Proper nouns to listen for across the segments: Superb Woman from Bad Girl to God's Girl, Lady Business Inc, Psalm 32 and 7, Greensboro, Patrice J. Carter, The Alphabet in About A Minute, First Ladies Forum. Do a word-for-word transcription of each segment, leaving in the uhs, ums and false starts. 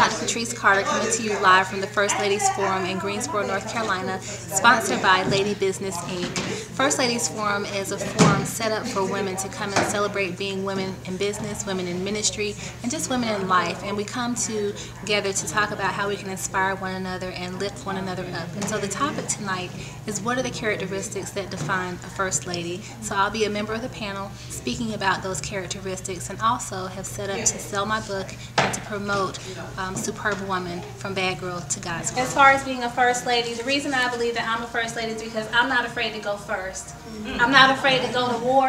Doctor Patrice Carter, coming to you live from the First Ladies Forum in Greensboro, North Carolina, sponsored by Lady Business Incorporated. First Ladies Forum is a forum set up for women to come and celebrate being women in business, women in ministry, and just women in life. And we come together to talk about how we can inspire one another and lift one another up. And so the topic tonight is, what are the characteristics that define a First Lady? So I'll be a member of the panel speaking about those characteristics, and also have set up to sell my book and to promote um, Superb Woman from Bad Girl to God's Girl. As far as being a First Lady, the reason I believe that I'm a First Lady is because I'm not afraid to go first. Mm-hmm. I'm not afraid to go to war,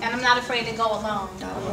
and I'm not afraid to go alone.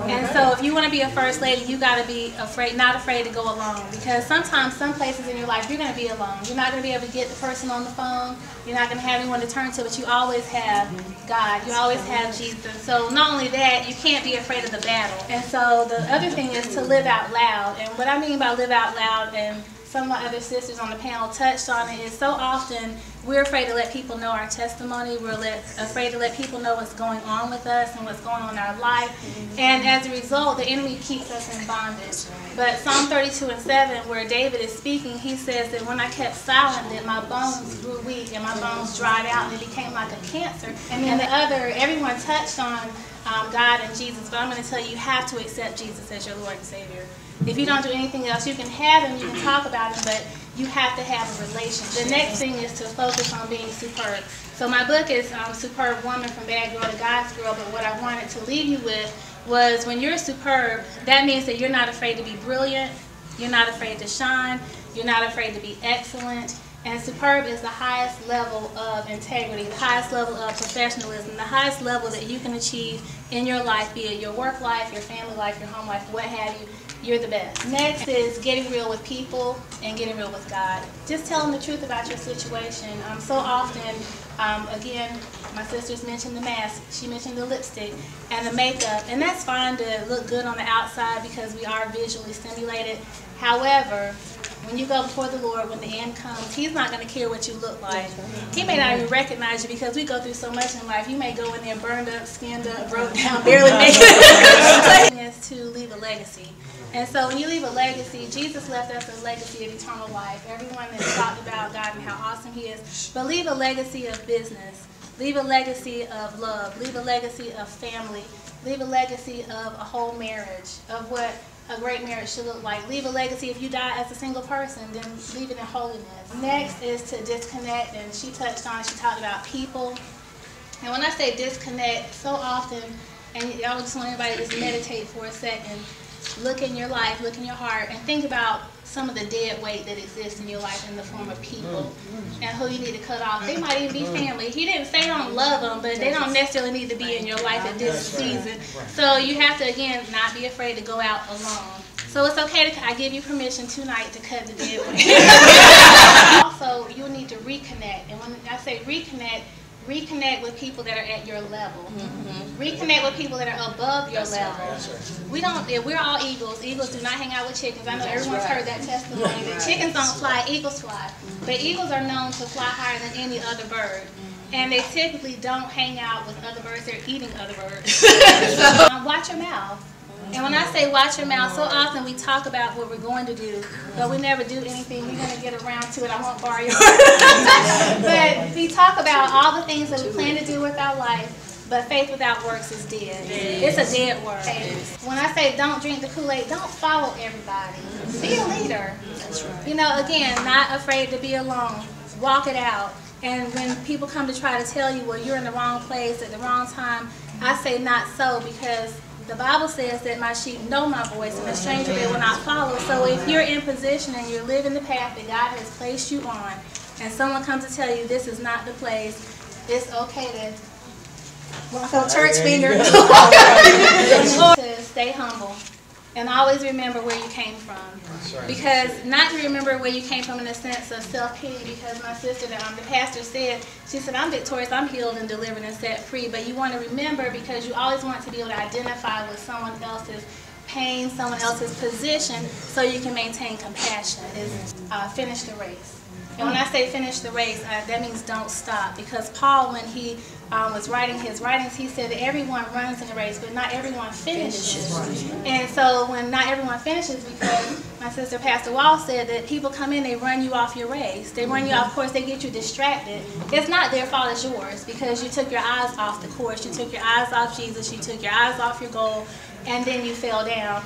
And so if you want to be a First Lady, you got to be afraid, not afraid to go alone, because sometimes, some places in your life, you're going to be alone. You're not going to be able to get the person on the phone. You're not going to have anyone to turn to, but you always have God. You always have Jesus. So not only that, you can't be afraid of the battle. And so the other thing is to live out loud. And what I mean by live out loud, and some of my other sisters on the panel touched on it, is so often we're afraid to let people know our testimony. We're let, afraid to let people know what's going on with us and what's going on in our life. And as a result, the enemy keeps us in bondage. But Psalm thirty-two and seven, where David is speaking, he says that when I kept silent, then my bones grew weak and my bones dried out and it became like a cancer. And then the other, everyone touched on um, God and Jesus, but I'm going to tell you, you have to accept Jesus as your Lord and Savior. If you don't do anything else, you can have him, you can talk about him, but you have to have a relationship. The next thing is to focus on being superb. So my book is um, Superb Woman from Bad Girl to God's Girl, but what I wanted to leave you with was, when you're superb, that means that you're not afraid to be brilliant, you're not afraid to shine, you're not afraid to be excellent. And superb is the highest level of integrity, the highest level of professionalism, the highest level that you can achieve in your life, be it your work life, your family life, your home life, what have you. You're the best. Next is getting real with people and getting real with God. Just tell them the truth about your situation. Um, so often, um, again, my sisters mentioned the mask, she mentioned the lipstick and the makeup, and that's fine to look good on the outside because we are visually stimulated. However, when you go before the Lord, when the end comes, he's not going to care what you look like. He may not even recognize you, because we go through so much in life. You may go in there burned up, skinned up, broke down, barely naked. It's to leave a legacy. And so when you leave a legacy, Jesus left us a legacy of eternal life. Everyone that's talked about God and how awesome he is. But leave a legacy of business. Leave a legacy of love. Leave a legacy of family. Leave a legacy of a whole marriage, of what a great marriage should look like. Leave a legacy. If you die as a single person, then leave it in holiness. Next is to disconnect, and she touched on, she talked about people. And when I say disconnect, so often, and I just want everybody to just meditate for a second, look in your life, look in your heart, and think about some of the dead weight that exists in your life in the form of people and who you need to cut off. They might even be family. He didn't say don't love them, but they don't necessarily need to be in your life at this season. So you have to, again, not be afraid to go out alone. So it's okay to, I give you permission tonight to cut the dead weight. Also, you'll need to reconnect. And when I say reconnect, reconnect with people that are at your level. Mm-hmm. Reconnect with people that are above your level. We don't, we're all eagles. Eagles do not hang out with chickens. I know everyone's heard that testimony that chickens don't fly, eagles fly. But eagles are known to fly higher than any other bird. And they typically don't hang out with other birds. They're eating other birds. So, um, watch your mouth. And when I say watch your mouth, so often we talk about what we're going to do, but we never do anything. We're going to get around to it. I won't borrow your But we talk about all the things that we plan to do with our life, but faith without works is dead. It's a dead word. When I say don't drink the Kool-Aid, don't follow everybody. Be a leader. You know, again, not afraid to be alone. Walk it out. And when people come to try to tell you, well, you're in the wrong place at the wrong time, I say not so, because the Bible says that my sheep know my voice, and a stranger they will not follow. So if you're in position and you're living the path that God has placed you on, and someone comes to tell you this is not the place, it's okay to walk on church finger. To stay humble. And always remember where you came from. Because not to remember where you came from in a sense of self-pity, because my sister, the, um, the pastor said, she said, I'm victorious, I'm healed and delivered and set free. But you want to remember, because you always want to be able to identify with someone else's pain, someone else's position, so you can maintain compassion. Is uh, finish the race. And when I say finish the race, uh, that means don't stop. Because Paul, when he um, was writing his writings, he said that everyone runs in the race, but not everyone finishes. And so when not everyone finishes, because my sister Pastor Wall said that people come in, they run you off your race. They run you off course, they get you distracted. It's not their fault, it's yours, because you took your eyes off the course. You took your eyes off Jesus, you took your eyes off your goal, and then you fell down.